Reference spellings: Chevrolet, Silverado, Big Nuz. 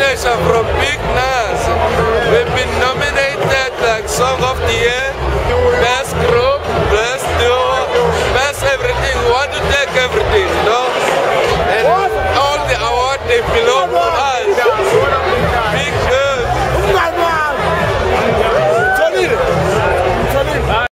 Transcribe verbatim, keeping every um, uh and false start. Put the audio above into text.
session from Big Nuz. We've been nominated like Song of the Year, Best